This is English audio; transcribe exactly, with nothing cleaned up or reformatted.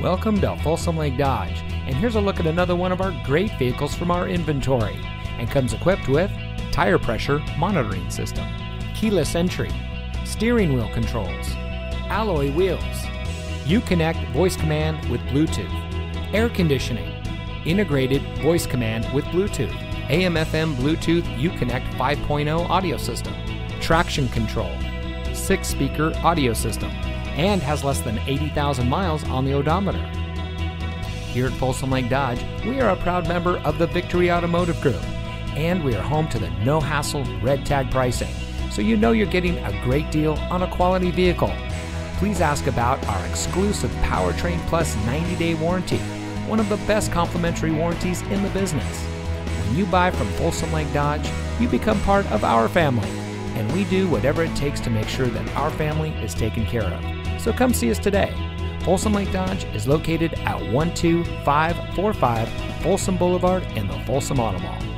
Welcome to Folsom Lake Dodge, and here's a look at another one of our great vehicles from our inventory, and comes equipped with tire pressure monitoring system, keyless entry, steering wheel controls, alloy wheels, Uconnect voice command with Bluetooth, air conditioning, integrated voice command with Bluetooth, A M F M Bluetooth Uconnect five point oh audio system, traction control, six speaker audio system, and has less than eighty thousand miles on the odometer. Here at Folsom Lake Dodge, we are a proud member of the Victory Automotive Group, and we are home to the no-hassle red tag pricing, so you know you're getting a great deal on a quality vehicle. Please ask about our exclusive Powertrain Plus ninety day warranty, one of the best complimentary warranties in the business. When you buy from Folsom Lake Dodge, you become part of our family, and we do whatever it takes to make sure that our family is taken care of. So come see us today. Folsom Lake Dodge is located at one two five four five Folsom Boulevard in the Folsom Auto Mall.